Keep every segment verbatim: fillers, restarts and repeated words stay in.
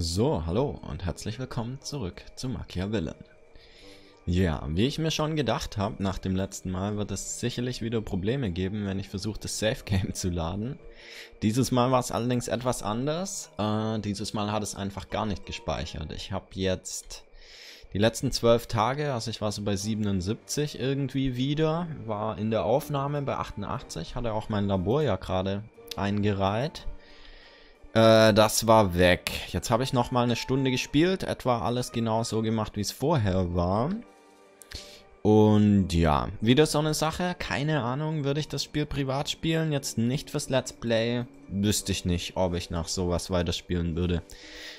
So, hallo und herzlich willkommen zurück zu MachiaVillain. Ja, wie ich mir schon gedacht habe, nach dem letzten Mal wird es sicherlich wieder Probleme geben, wenn ich versuche, das Safe Game zu laden. Dieses Mal war es allerdings etwas anders. Äh, dieses Mal hat es einfach gar nicht gespeichert. Ich habe jetzt die letzten zwölf Tage, also ich war so bei siebenundsiebzig irgendwie wieder, war in der Aufnahme bei achtundachtzig, hatte auch mein Labor ja gerade eingereiht. Äh, das war weg. Jetzt habe ich nochmal eine Stunde gespielt, etwa alles genau so gemacht, wie es vorher war. Und ja, wieder so eine Sache, keine Ahnung, würde ich das Spiel privat spielen, jetzt nicht fürs Let's Play, wüsste ich nicht, ob ich nach sowas weiterspielen würde.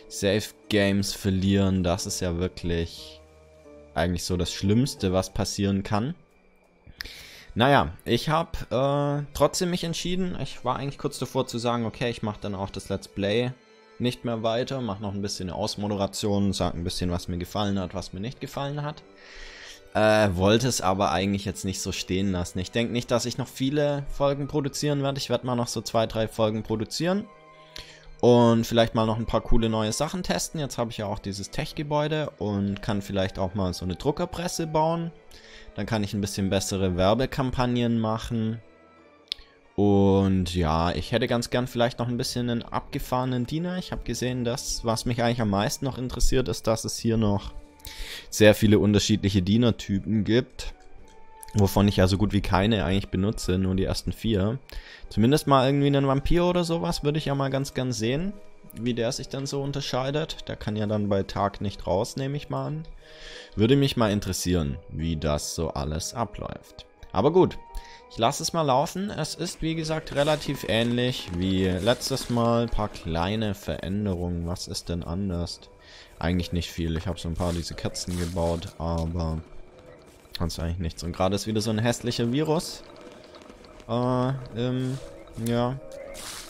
Safe Games verlieren, das ist ja wirklich eigentlich so das Schlimmste, was passieren kann. Naja, ich habe äh, trotzdem mich entschieden, ich war eigentlich kurz davor zu sagen, okay, ich mache dann auch das Let's Play nicht mehr weiter, mache noch ein bisschen eine Ausmoderation, sage ein bisschen, was mir gefallen hat, was mir nicht gefallen hat. Äh, wollte es aber eigentlich jetzt nicht so stehen lassen. Ich denke nicht, dass ich noch viele Folgen produzieren werde, ich werde mal noch so zwei, drei Folgen produzieren. Und vielleicht mal noch ein paar coole neue Sachen testen. Jetzt habe ich ja auch dieses Tech-Gebäude und kann vielleicht auch mal so eine Druckerpresse bauen. Dann kann ich ein bisschen bessere Werbekampagnen machen. Und ja, ich hätte ganz gern vielleicht noch ein bisschen einen abgefahrenen Diener. Ich habe gesehen, das, was mich eigentlich am meisten noch interessiert, ist, dass es hier noch sehr viele unterschiedliche Dienertypen gibt. Wovon ich ja so gut wie keine eigentlich benutze, nur die ersten vier. Zumindest mal irgendwie einen Vampir oder sowas würde ich ja mal ganz gern sehen, wie der sich dann so unterscheidet. Der kann ja dann bei Tag nicht raus, nehme ich mal an. Würde mich mal interessieren, wie das so alles abläuft. Aber gut, ich lasse es mal laufen. Es ist, wie gesagt, relativ ähnlich wie letztes Mal. Ein paar kleine Veränderungen. Was ist denn anders? Eigentlich nicht viel. Ich habe so ein paar diese Kerzen gebaut, aber sonst eigentlich nichts. Und gerade ist wieder so ein hässlicher Virus äh, ähm, ja,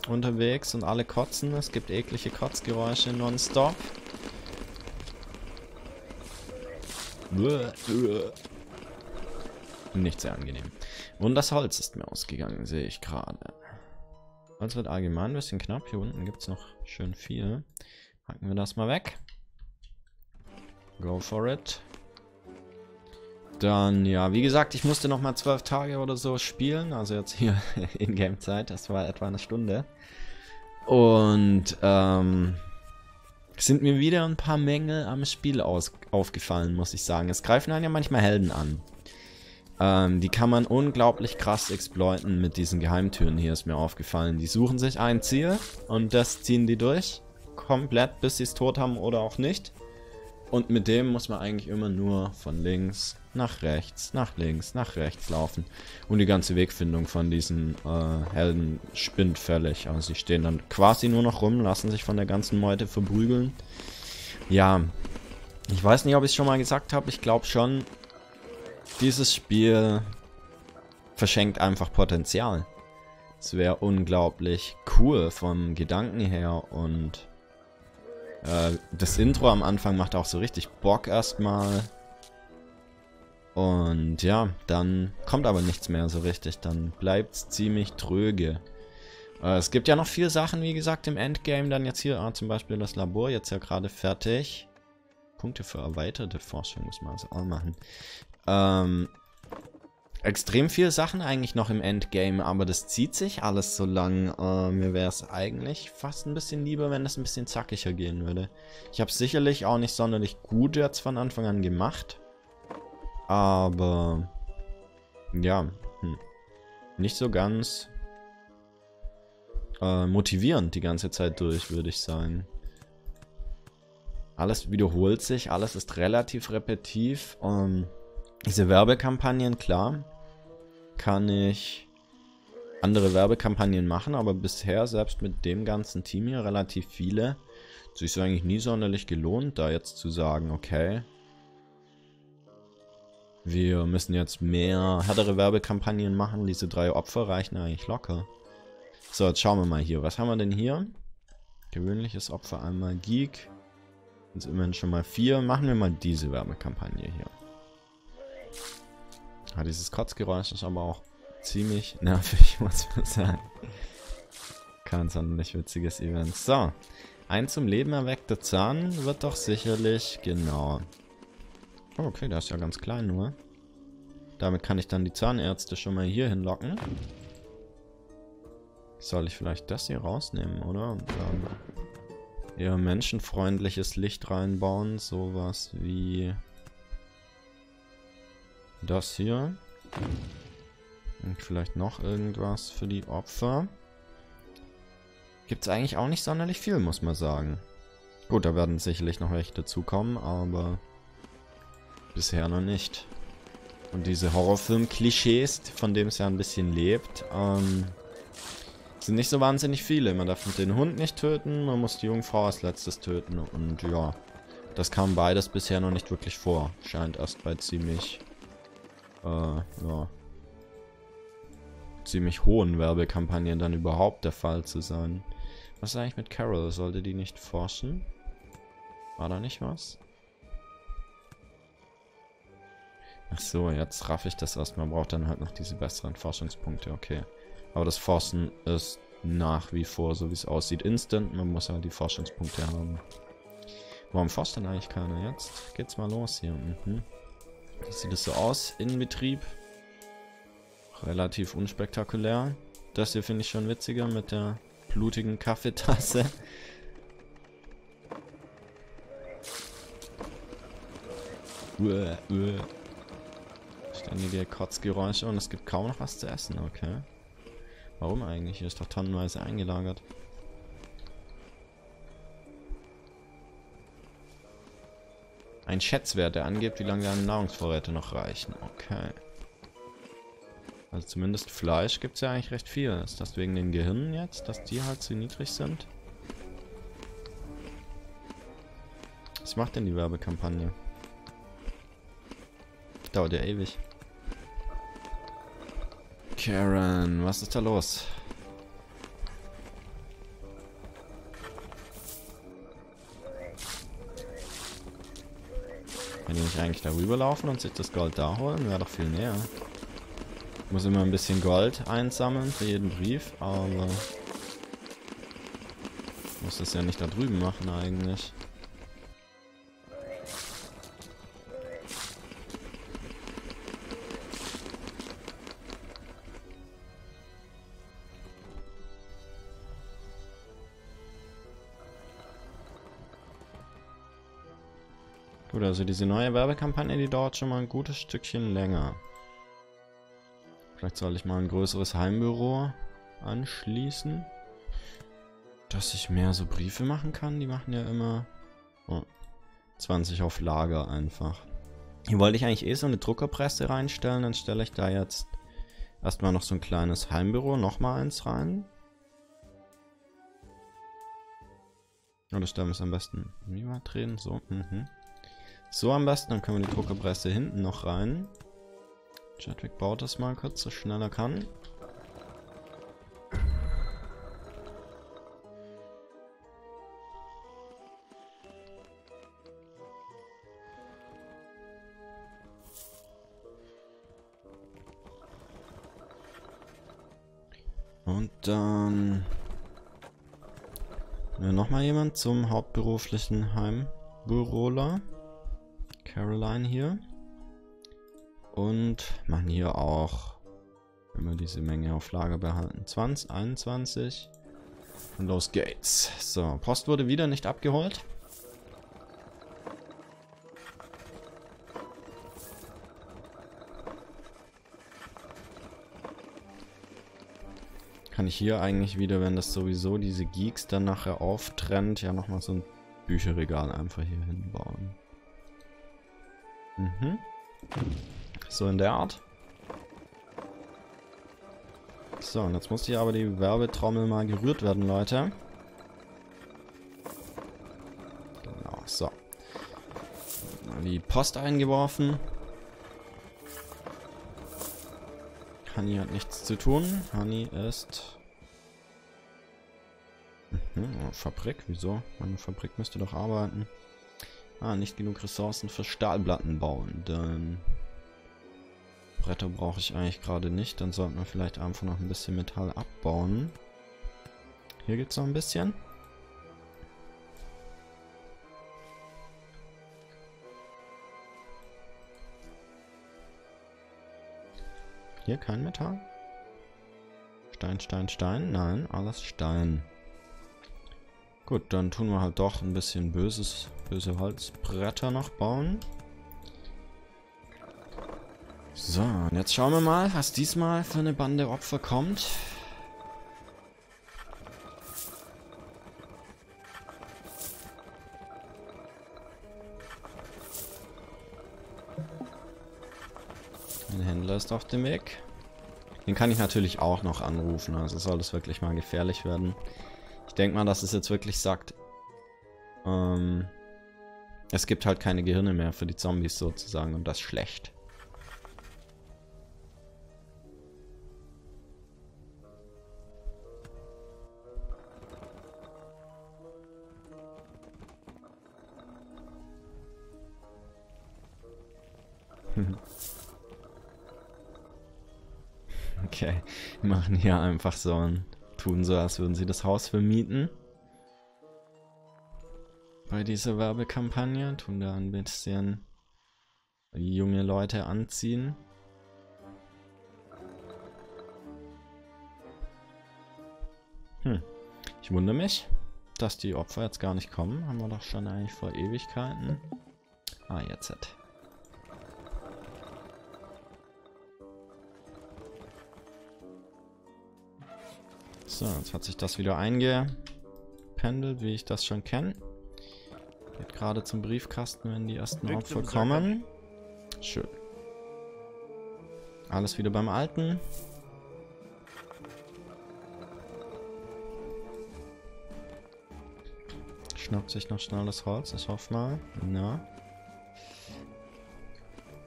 unterwegs und alle kotzen. Es gibt eklige Kotzgeräusche nonstop. Nicht sehr angenehm. Und das Holz ist mir ausgegangen, sehe ich gerade. Holz wird allgemein ein bisschen knapp. Hier unten gibt es noch schön viel. Hacken wir das mal weg. Go for it. Dann, ja, wie gesagt, ich musste nochmal zwölf Tage oder so spielen, also jetzt hier in Game-Zeit, das war etwa eine Stunde. Und ähm, sind mir wieder ein paar Mängel am Spiel aus aufgefallen, muss ich sagen. Es greifen einen ja manchmal Helden an. Ähm, die kann man unglaublich krass exploiten mit diesen Geheimtüren hier, ist mir aufgefallen. Die suchen sich ein Ziel und das ziehen die durch, komplett, bis sie es tot haben oder auch nicht. Und mit dem muss man eigentlich immer nur von links nach rechts, nach links, nach rechts laufen. Und die ganze Wegfindung von diesen äh, Helden spinnt völlig. Also sie stehen dann quasi nur noch rum, lassen sich von der ganzen Meute verprügeln. Ja, ich weiß nicht, ob ich es schon mal gesagt habe. Ich glaube schon, dieses Spiel verschenkt einfach Potenzial. Es wäre unglaublich cool vom Gedanken her und das Intro am Anfang macht auch so richtig Bock erstmal. Und ja, dann kommt aber nichts mehr so richtig. Dann bleibt es ziemlich tröge. Äh, es gibt ja noch viele Sachen, wie gesagt, im Endgame. Dann jetzt hier ah, zum Beispiel das Labor, jetzt ja gerade fertig. Punkte für erweiterte Forschung muss man also auch machen. Ähm, extrem viele Sachen eigentlich noch im Endgame, aber das zieht sich alles so lang. Äh, mir wäre es eigentlich fast ein bisschen lieber, wenn das ein bisschen zackiger gehen würde. Ich habe es sicherlich auch nicht sonderlich gut jetzt von Anfang an gemacht. Aber ja, hm, nicht so ganz äh, motivierend die ganze Zeit durch, würde ich sagen. Alles wiederholt sich, alles ist relativ repetitiv. Ähm, Diese Werbekampagnen, klar, kann ich andere Werbekampagnen machen, aber bisher, selbst mit dem ganzen Team hier, relativ viele, hat sich so eigentlich nie sonderlich gelohnt, da jetzt zu sagen, okay, wir müssen jetzt mehr härtere Werbekampagnen machen, diese drei Opfer reichen eigentlich locker. So, jetzt schauen wir mal hier, was haben wir denn hier? Gewöhnliches Opfer, einmal Geek, jetzt immerhin schon mal vier, machen wir mal diese Werbekampagne hier. Ah, dieses Kotzgeräusch ist aber auch ziemlich nervig, muss man sagen. Kein sonderlich witziges Event. So, Ein zum Leben erweckter Zahn wird doch sicherlich, genau. Oh, okay, der ist ja ganz klein nur. Damit kann ich dann die Zahnärzte schon mal hier hinlocken. Soll ich vielleicht das hier rausnehmen, oder? Und dann eher menschenfreundliches Licht reinbauen. Sowas wie das hier. Und vielleicht noch irgendwas für die Opfer. Gibt es eigentlich auch nicht sonderlich viel, muss man sagen. Gut, da werden sicherlich noch welche dazukommen, aber bisher noch nicht. Und diese Horrorfilm-Klischees, von denen es ja ein bisschen lebt, ähm, sind nicht so wahnsinnig viele. Man darf den Hund nicht töten, man muss die Jungfrau als letztes töten und ja, das kam beides bisher noch nicht wirklich vor. Scheint erst bei ziemlich, äh, ja, ziemlich hohen Werbekampagnen dann überhaupt der Fall zu sein. Was ist eigentlich mit Carol? Sollte die nicht forschen? War da nicht was? Ach so, jetzt raff ich das erst. Man braucht dann halt noch diese besseren Forschungspunkte, okay. Aber das Forschen ist nach wie vor, so wie es aussieht, instant. Man muss halt die Forschungspunkte haben. Warum forscht denn eigentlich keiner? Jetzt geht's mal los hier. Mhm. Wie sieht es so aus? Innenbetrieb. Relativ unspektakulär. Das hier finde ich schon witziger mit der blutigen Kaffeetasse. Uäh, uäh. Ständige Kotzgeräusche und es gibt kaum noch was zu essen, okay. Warum eigentlich? Hier ist doch tonnenweise eingelagert. Ein Schätzwert, der angibt, wie lange deine Nahrungsvorräte noch reichen, okay. Also zumindest Fleisch gibt es ja eigentlich recht viel. Ist das wegen den Gehirnen jetzt, dass die halt zu niedrig sind? Was macht denn die Werbekampagne? Dauert ja ewig. Karen, was ist da los? Wenn die nicht eigentlich darüber laufen und sich das Gold da holen, wäre doch viel näher. Ich muss immer ein bisschen Gold einsammeln für jeden Brief, aber ich muss das ja nicht da drüben machen eigentlich. Gut, also diese neue Werbekampagne, die dauert schon mal ein gutes Stückchen länger. Vielleicht soll ich mal ein größeres Heimbüro anschließen. Dass ich mehr so Briefe machen kann. Die machen ja immer oh, zwanzig auf Lager einfach. Hier wollte ich eigentlich eh so eine Druckerpresse reinstellen. Dann stelle ich da jetzt erstmal noch so ein kleines Heimbüro. Nochmal eins rein. Oder stellen wir es am besten wie mal drehen. So, mhm. So am besten, dann können wir die Druckerpresse hinten noch rein. Chadwick baut das mal kurz, so schnell er kann. Und dann ja, nochmal jemand zum hauptberuflichen Heimbüroler. Caroline hier. Und machen hier auch immer diese Menge auf Lager behalten. zwanzig, einundzwanzig. Und los geht's. So, Post wurde wieder nicht abgeholt. Kann ich hier eigentlich wieder, wenn das sowieso diese Geeks dann nachher auftrennt, ja nochmal so ein Bücherregal einfach hier hinbauen. Mhm. So in der Art. So, und jetzt muss hier aber die Werbetrommel mal gerührt werden, Leute. Genau, so. Mal die Post eingeworfen. Honey hat nichts zu tun. Honey ist... Mhm, oh, Fabrik, wieso? Meine Fabrik müsste doch arbeiten. Ah, nicht genug Ressourcen für Stahlplatten bauen, dann... Bretter brauche ich eigentlich gerade nicht. Dann sollten wir vielleicht einfach noch ein bisschen Metall abbauen. Hier gibt es noch ein bisschen. Hier kein Metall. Stein, Stein, Stein. Nein, alles Stein. Gut, dann tun wir halt doch ein bisschen böses, böse Holzbretter noch bauen. So, und jetzt schauen wir mal, was diesmal für eine Bande Opfer kommt. Ein Händler ist auf dem Weg. Den kann ich natürlich auch noch anrufen, also soll es wirklich mal gefährlich werden. Ich denke mal, dass es jetzt wirklich sagt, ähm, es gibt halt keine Gehirne mehr für die Zombies sozusagen und das ist schlecht. Okay, wir machen hier einfach so ein, tun so, als würden sie das Haus vermieten. Bei dieser Werbekampagne tun da ein bisschen junge Leute anziehen. Hm, ich wundere mich, dass die Opfer jetzt gar nicht kommen. Haben wir doch schon eigentlich vor Ewigkeiten. Ah, jetzt hat. So, jetzt hat sich das wieder eingependelt, wie ich das schon kenne. Geht gerade zum Briefkasten, wenn die ersten Opfer kommen. Schön. Alles wieder beim Alten. Schnappt sich noch schnell das Holz, ich hoffe mal. Na.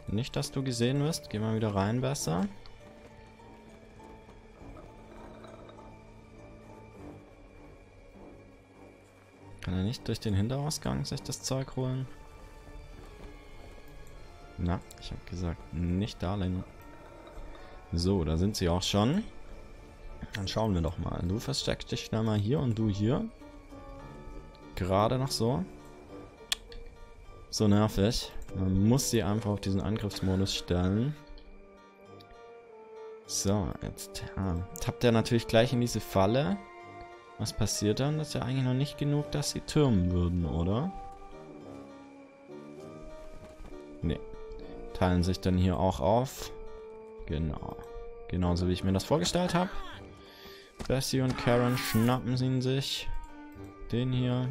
Nicht, dass du gesehen wirst. Geh mal wieder rein besser. Kann er nicht durch den Hinterausgang sich das Zeug holen? Na, ich habe gesagt, nicht da länger. So, da sind sie auch schon. Dann schauen wir doch mal. Du versteckst dich schnell mal hier und du hier. Gerade noch so. So nervig. Man muss sie einfach auf diesen Angriffsmodus stellen. So, jetzt ah, tappt er natürlich gleich in diese Falle. Was passiert dann? Das ist ja eigentlich noch nicht genug, dass sie türmen würden, oder? Nee. Teilen sich dann hier auch auf. Genau. Genauso wie ich mir das vorgestellt habe. Bessie und Karen schnappen sie in sich. Den hier.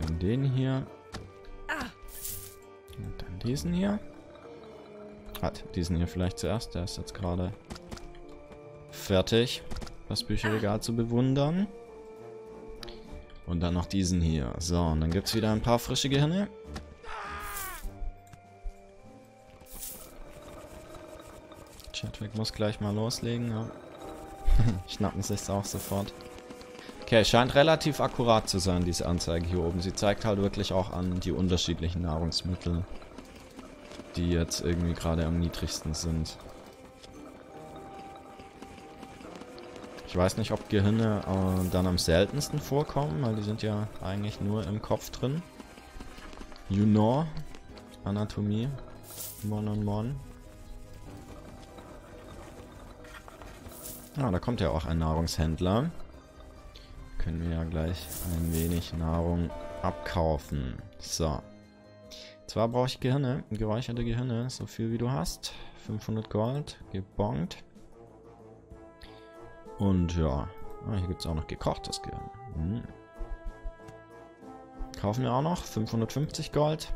Dann den hier. Und dann diesen hier. Hat diesen hier vielleicht zuerst. Der ist jetzt gerade fertig. Das Bücherregal zu bewundern. Und dann noch diesen hier. So, und dann gibt es wieder ein paar frische Gehirne. Chadwick muss gleich mal loslegen. Ja. Schnappen sich's auch sofort. Okay, scheint relativ akkurat zu sein, diese Anzeige hier oben. Sie zeigt halt wirklich auch an die unterschiedlichen Nahrungsmittel, die jetzt irgendwie gerade am niedrigsten sind. Ich weiß nicht, ob Gehirne äh, dann am seltensten vorkommen, weil die sind ja eigentlich nur im Kopf drin. You know. Anatomie. Mon on Mon. Ah, da kommt ja auch ein Nahrungshändler. Können wir ja gleich ein wenig Nahrung abkaufen. So. Zwar brauche ich Gehirne, geräucherte Gehirne, so viel wie du hast. fünfhundert Gold, gebongt. Und ja, ah, hier gibt es auch noch gekochtes Gehirn. Hm. Kaufen wir auch noch fünfhundertfünfzig Gold.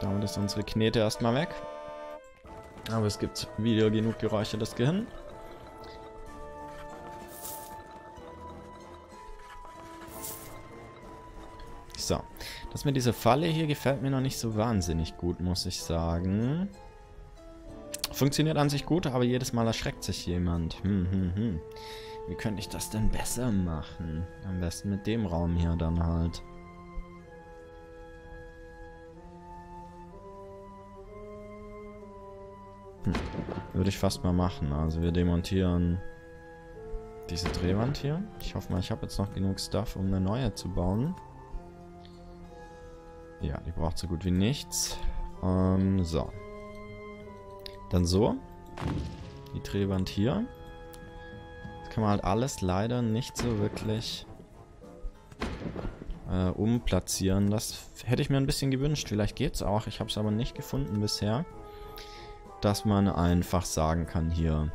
Damit ist unsere Knete erstmal weg. Aber es gibt wieder genug geräuchertes Gehirn. So, das mit dieser Falle hier gefällt mir noch nicht so wahnsinnig gut, muss ich sagen. Funktioniert an sich gut, aber jedes Mal erschreckt sich jemand. Hm, hm, hm. Wie könnte ich das denn besser machen? Am besten mit dem Raum hier dann halt. Hm. Würde ich fast mal machen. Also wir demontieren diese Drehwand hier. Ich hoffe mal, ich habe jetzt noch genug Stuff, um eine neue zu bauen. Ja, die braucht so gut wie nichts. Ähm, so. Dann so. die Drehwand hier. Das kann man halt alles leider nicht so wirklich äh, umplatzieren. Das hätte ich mir ein bisschen gewünscht. Vielleicht geht's auch. Ich habe es aber nicht gefunden bisher, dass man einfach sagen kann, hier,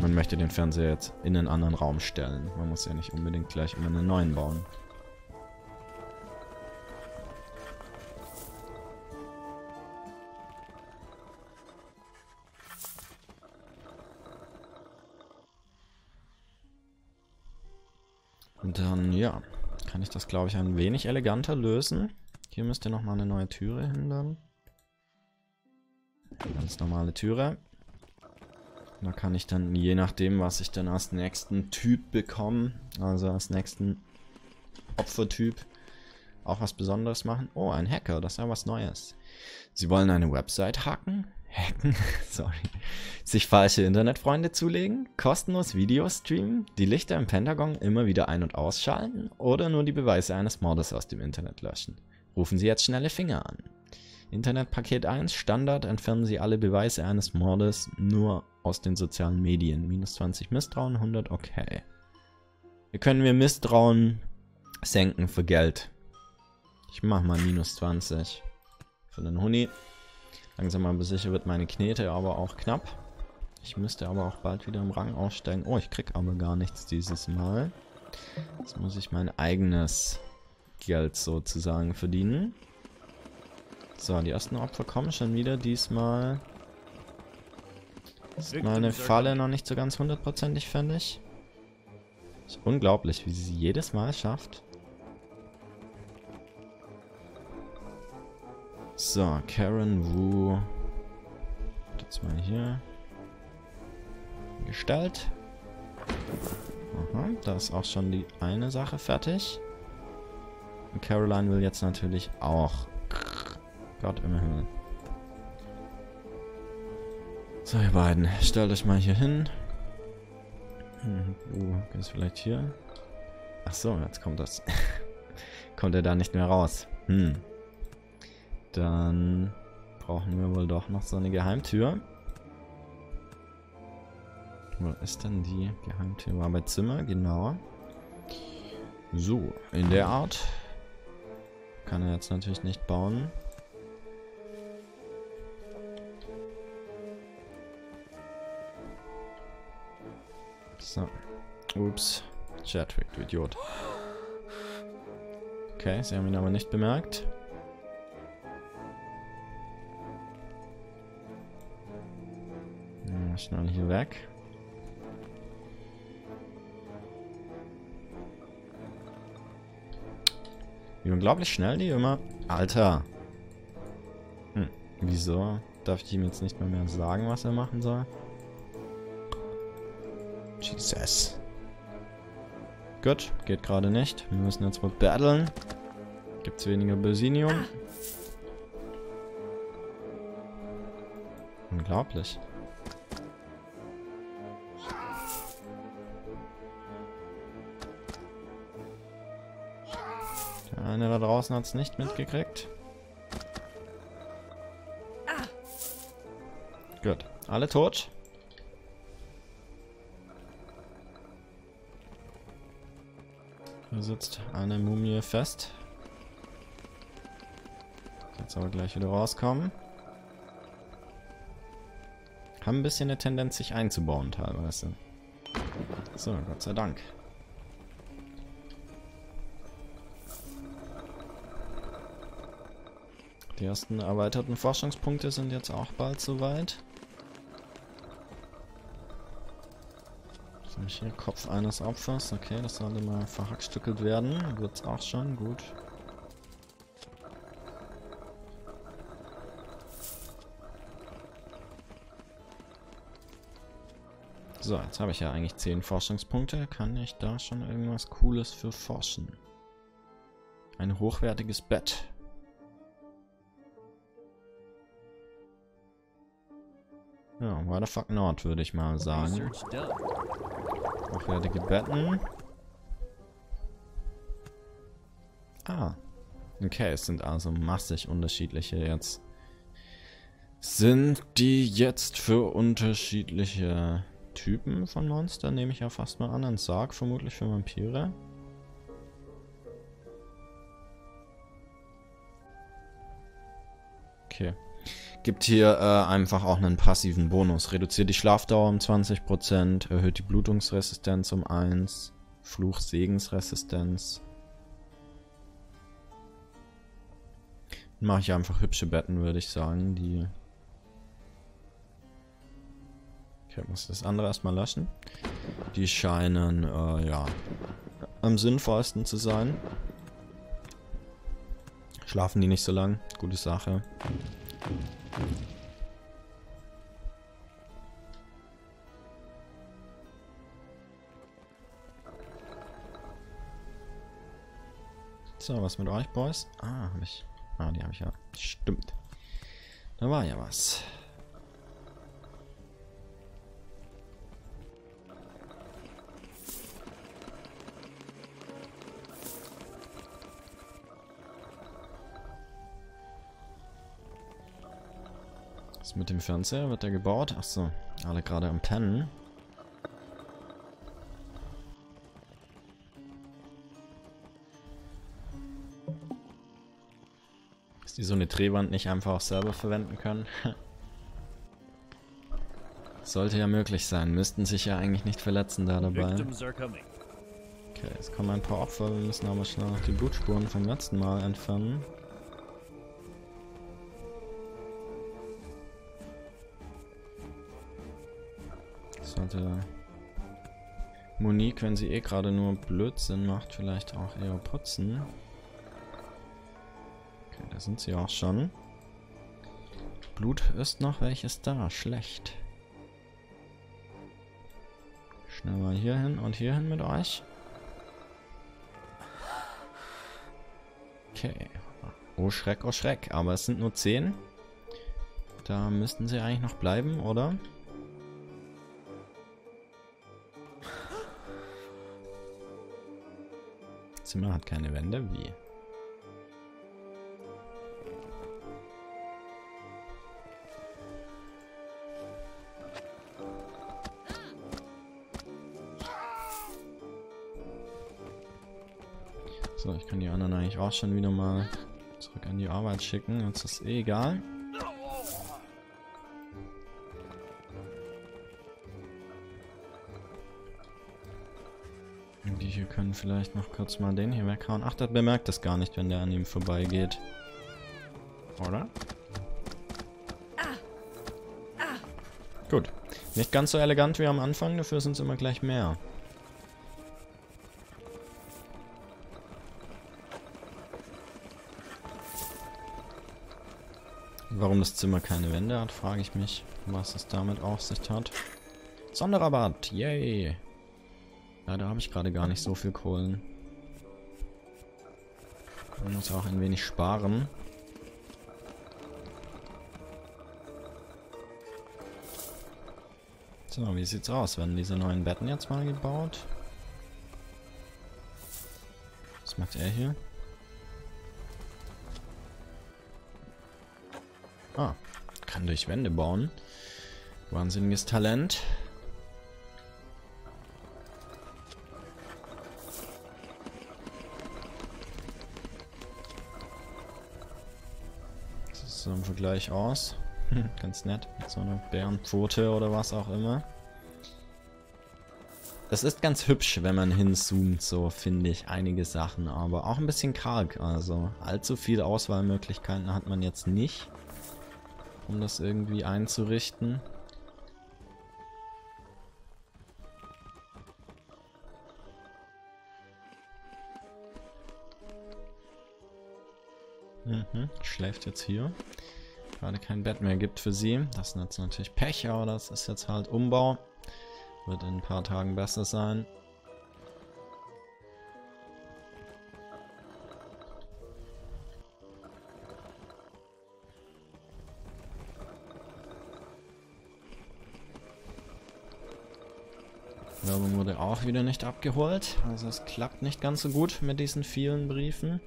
man möchte den Fernseher jetzt in einen anderen Raum stellen. Man muss ja nicht unbedingt gleich immer einen neuen bauen. Und dann, ja, kann ich das, glaube ich, ein wenig eleganter lösen. Hier müsste nochmal eine neue Türe hin dann. Ganz normale Türe. Da kann ich dann, je nachdem, was ich dann als nächsten Typ bekomme, also als nächsten Opfertyp, auch was Besonderes machen. Oh, ein Hacker, das ist ja was Neues. Sie wollen eine Website hacken? Hacken? Sorry. Sich falsche Internetfreunde zulegen? Kostenlos Videos streamen? Die Lichter im Pentagon immer wieder ein- und ausschalten? Oder nur die Beweise eines Mordes aus dem Internet löschen? Rufen Sie jetzt schnelle Finger an. Internetpaket eins, Standard, entfernen Sie alle Beweise eines Mordes nur aus den sozialen Medien. Minus zwanzig Misstrauen, hundert, okay. Hier können wir Misstrauen senken für Geld. Ich mach mal minus zwanzig für den Huni. Langsam aber sicher wird meine Knete aber auch knapp. Ich müsste aber auch bald wieder im Rang aufsteigen. Oh, ich krieg aber gar nichts dieses Mal. Jetzt muss ich mein eigenes Geld sozusagen verdienen. So, die ersten Opfer kommen schon wieder. Diesmal ist meine Falle noch nicht so ganz hundertprozentig fertig. Ist unglaublich, wie sie sie jedes Mal schafft. So, Karen Wu. Jetzt mal hier. Gestalt. Aha, da ist auch schon die eine Sache fertig. Und Caroline will jetzt natürlich auch. Gott im Himmel. So, ihr beiden, stellt euch mal hier hin. Hm, uh, geht's vielleicht hier? Ach so, jetzt kommt das. Kommt er da nicht mehr raus? Hm. Dann brauchen wir wohl doch noch so eine Geheimtür. Wo ist denn die Geheimtür? War bei Zimmer, genau. So, in der Art. Kann er jetzt natürlich nicht bauen. So. Ups. Chadwick, du Idiot. Okay, sie haben ihn aber nicht bemerkt. Ja, schnell hier weg. Wie unglaublich schnell die immer. Alter. Hm, wieso? Darf ich ihm jetzt nicht mal mehr sagen, was er machen soll? Jesus. Gut, geht gerade nicht. Wir müssen jetzt mal battlen. Gibt's weniger Bösinium? Unglaublich. Der eine da draußen hat's nicht mitgekriegt. Gut, alle tot. Da sitzt eine Mumie fest. Jetzt aber gleich wieder rauskommen. Haben ein bisschen eine Tendenz, sich einzubauen teilweise. So, Gott sei Dank. Die ersten erweiterten Forschungspunkte sind jetzt auch bald soweit. Hier Kopf eines Opfers. Okay, das sollte mal verhackstückelt werden. Wird's auch schon. Gut. So, jetzt habe ich ja eigentlich zehn Forschungspunkte. Kann ich da schon irgendwas Cooles für forschen? Ein hochwertiges Bett. Ja, why the fuck not, würde ich mal sagen. Hochwertige Betten. Ah. Okay, es sind also massig unterschiedliche jetzt Sind die jetzt für unterschiedliche Typen von Monstern, nehme ich ja fast mal an. Ein Sarg vermutlich für Vampire. Okay. Gibt hier äh, einfach auch einen passiven Bonus. Reduziert die Schlafdauer um zwanzig Prozent, erhöht die Blutungsresistenz um eins, Fluch-Segensresistenz. Dann mache ich einfach hübsche Betten, würde ich sagen. Die okay, ich muss das andere erstmal lassen. Die scheinen äh, ja am sinnvollsten zu sein. Schlafen die nicht so lang, gute Sache. So, was mit euch, Boys? Ah, hab ich. Ah, die habe ich ja. Stimmt. Da war ja was. Was mit dem Fernseher? Wird der gebaut? Achso, alle gerade am Pennen. Ist die so eine Drehwand nicht einfach auch selber verwenden können? Sollte ja möglich sein. Müssten sich ja eigentlich nicht verletzen da dabei. Okay, jetzt kommen ein paar Opfer. Wir müssen aber schnell noch die Blutspuren vom letzten Mal entfernen. Sollte Monique, wenn sie eh gerade nur Blödsinn macht, vielleicht auch eher putzen. Okay, da sind sie auch schon. Blut ist noch welches da. Schlecht. Schnell mal hier hin und hier hin mit euch. Okay. Oh Schreck, oh Schreck. Aber es sind nur zehn. Da müssten sie eigentlich noch bleiben, oder? Zimmer hat keine Wände, wie? So, ich kann die anderen eigentlich auch schon wieder mal zurück an die Arbeit schicken, uns ist eh egal. Hier können vielleicht noch kurz mal den hier weghauen. Ach, der bemerkt das gar nicht, wenn der an ihm vorbeigeht. Oder? Gut. Nicht ganz so elegant wie am Anfang, dafür sind es immer gleich mehr. Warum das Zimmer keine Wände hat, frage ich mich, was es damit auf sich hat. Sonderrabatt! Yay! Leider habe ich gerade gar nicht so viel Kohlen. Man muss auch ein wenig sparen. So, wie sieht's aus? Werden diese neuen Betten jetzt mal gebaut? Was macht er hier? Ah, kann durch Wände bauen. Wahnsinniges Talent. So im Vergleich aus. Ganz nett. Mit so einer Bärenpfote oder was auch immer. Das ist ganz hübsch, wenn man hinzoomt, so finde ich einige Sachen, aber auch ein bisschen karg. Also allzu viele Auswahlmöglichkeiten hat man jetzt nicht, um das irgendwie einzurichten. Mhm, schläft jetzt hier. Gerade kein Bett mehr gibt für sie. Das ist jetzt natürlich Pech, aber das ist jetzt halt Umbau. Wird in ein paar Tagen besser sein. Die Werbung wurde auch wieder nicht abgeholt. Also es klappt nicht ganz so gut mit diesen vielen Briefen.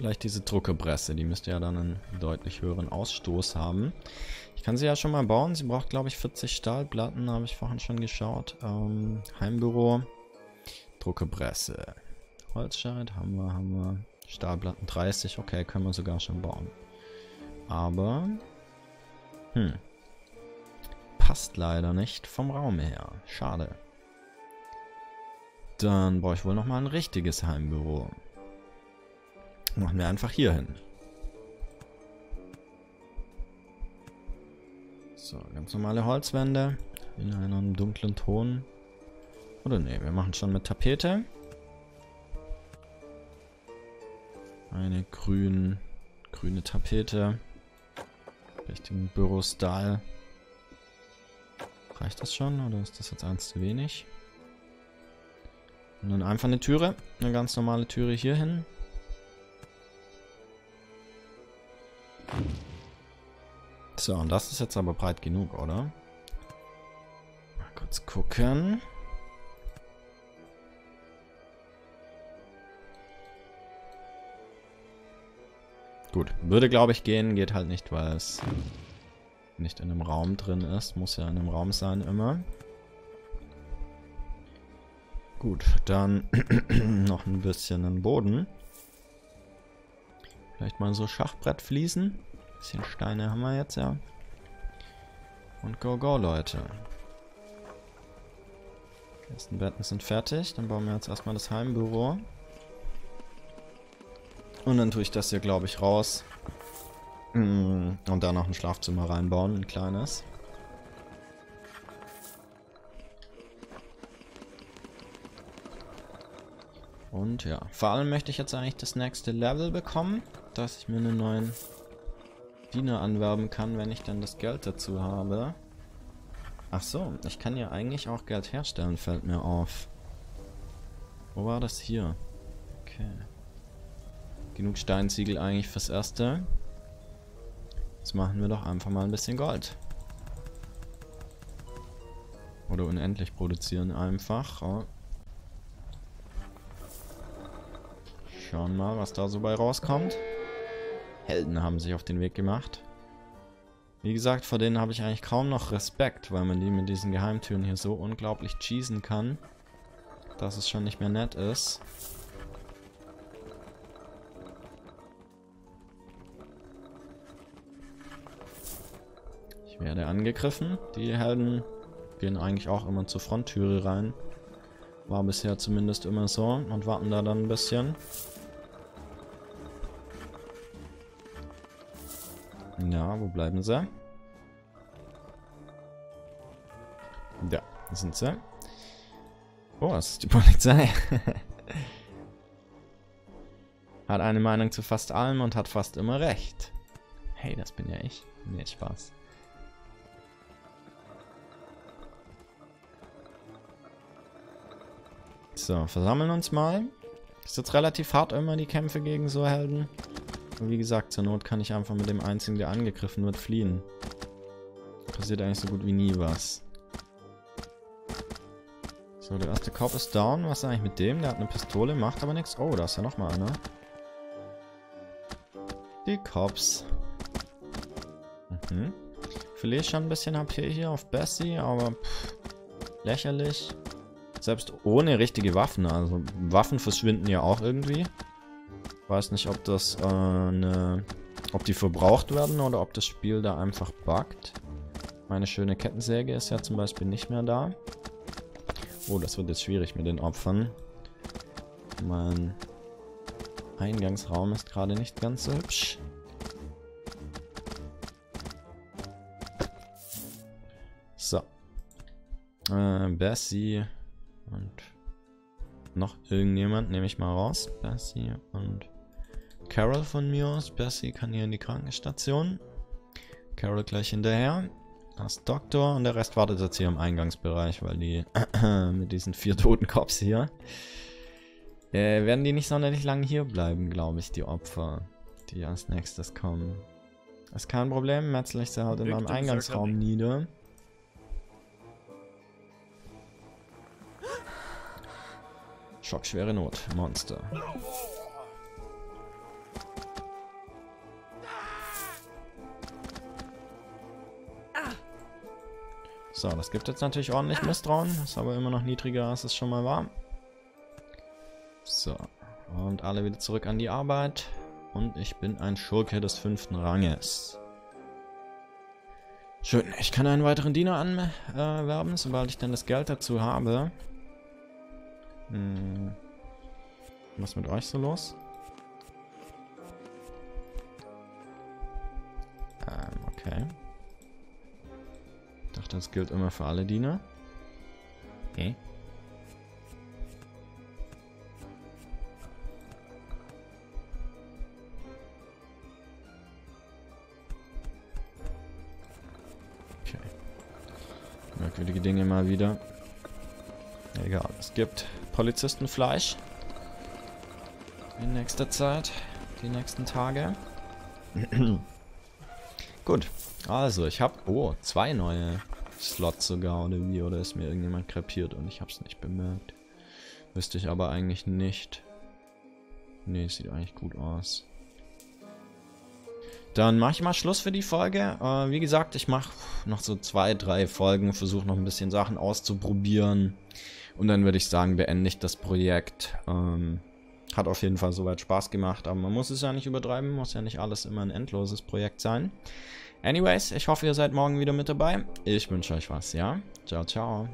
vielleicht diese Druckerpresse. Die müsste ja dann einen deutlich höheren Ausstoß haben. Ich kann sie ja schon mal bauen. Sie braucht, glaube ich, vierzig Stahlplatten. Habe ich vorhin schon geschaut. Ähm, Heimbüro. Druckerpresse. Holzscheit haben wir, haben wir. Stahlplatten dreißig. Okay, können wir sogar schon bauen. Aber... Hm. Passt leider nicht vom Raum her. Schade. Dann brauche ich wohl nochmal ein richtiges Heimbüro. Machen wir einfach hier hin. So, ganz normale Holzwände. In einem dunklen Ton. Oder ne, wir machen schon mit Tapete. Eine grün, grüne Tapete. Richtigen Bürostyle. Reicht das schon? Oder ist das jetzt eins zu wenig? Und dann einfach eine Türe. Eine ganz normale Türe hier hin. So, und das ist jetzt aber breit genug, oder? Mal kurz gucken. Gut, würde, glaube ich, gehen. Geht halt nicht, weil es nicht in einem Raum drin ist. Muss ja in einem Raum sein immer. Gut, dann noch ein bisschen den Boden. Vielleicht mal so Schachbrett fließen. Ein bisschen Steine haben wir jetzt, ja. Und go, go, Leute. Die ersten Betten sind fertig. Dann bauen wir jetzt erstmal das Heimbüro. Und dann tue ich das hier, glaube ich, raus. Und da noch ein Schlafzimmer reinbauen, ein kleines. Und ja, vor allem möchte ich jetzt eigentlich das nächste Level bekommen, dass ich mir einen neuen Diener anwerben kann, wenn ich dann das Geld dazu habe. Ach so, ich kann ja eigentlich auch Geld herstellen, fällt mir auf. Wo war das hier? Okay. Genug Steinziegel eigentlich fürs Erste. Jetzt machen wir doch einfach mal ein bisschen Gold. Oder unendlich produzieren einfach. Oh. Schauen mal, was da so bei rauskommt. Helden haben sich auf den Weg gemacht. Wie gesagt, vor denen habe ich eigentlich kaum noch Respekt, weil man die mit diesen Geheimtüren hier so unglaublich cheesen kann, dass es schon nicht mehr nett ist. Werde angegriffen. Die Helden gehen eigentlich auch immer zur Fronttüre rein. War bisher zumindest immer so. Und warten da dann ein bisschen. Ja, wo bleiben sie? Da sind sie. Oh, das ist die Polizei. Hat eine Meinung zu fast allem und hat fast immer recht. Hey, das bin ja ich. Nee, Spaß. So, versammeln uns mal. Ist jetzt relativ hart immer die Kämpfe gegen so Helden. Wie gesagt, zur Not kann ich einfach mit dem Einzigen, der angegriffen wird, fliehen. Passiert eigentlich so gut wie nie was. So, der erste Cop ist down. Was ist eigentlich mit dem? Der hat eine Pistole, macht aber nichts. Oh, da ist ja nochmal einer. Die Cops. Mhm. Verliere schon ein bisschen H P hier auf Bessie, aber pff, lächerlich. Selbst ohne richtige Waffen, also Waffen verschwinden ja auch irgendwie. Weiß nicht, ob das äh, ne, ob die verbraucht werden oder ob das Spiel da einfach buggt. Meine schöne Kettensäge ist ja zum Beispiel nicht mehr da. Oh, das wird jetzt schwierig mit den Opfern. Mein Eingangsraum ist gerade nicht ganz so hübsch. So. Äh, Bessie... Und noch irgendjemand nehme ich mal raus. Bessie und Carol von mir aus. Bessie kann hier in die Krankenstation. Carol gleich hinterher. Das Doktor und der Rest wartet jetzt hier im Eingangsbereich, weil die mit diesen vier toten Cops hier äh, werden die nicht sonderlich lange hier bleiben, glaube ich, die Opfer, die als nächstes kommen. Ist kein Problem, metzle ich sie halt in meinem Eingangsraum nieder. Schockschwere Not, Monster. So, das gibt jetzt natürlich ordentlich Misstrauen. Das ist aber immer noch niedriger, als es schon mal war. So, und alle wieder zurück an die Arbeit. Und ich bin ein Schurke des fünften Ranges. Schön, ich kann einen weiteren Diener anwerben, äh, sobald ich dann das Geld dazu habe. Hm. Was ist mit euch so los? Ähm, okay. Ich dachte, das gilt immer für alle Diener. Okay. Merkwürdige Dinge mal wieder. Egal, es gibt Polizistenfleisch in nächster Zeit, die nächsten Tage. Gut, also ich habe, oh, zwei neue Slots sogar oder wie, oder ist mir irgendjemand krepiert und ich habe es nicht bemerkt. Wüsste ich aber eigentlich nicht. Ne, sieht eigentlich gut aus. Dann mache ich mal Schluss für die Folge. Äh, wie gesagt, ich mache noch so zwei, drei Folgen, versuche noch ein bisschen Sachen auszuprobieren. Und dann würde ich sagen, beende ich das Projekt. Ähm, hat auf jeden Fall soweit Spaß gemacht, aber man muss es ja nicht übertreiben, muss ja nicht alles immer ein endloses Projekt sein. Anyways, ich hoffe, ihr seid morgen wieder mit dabei. Ich wünsche euch was, ja? Ciao, ciao.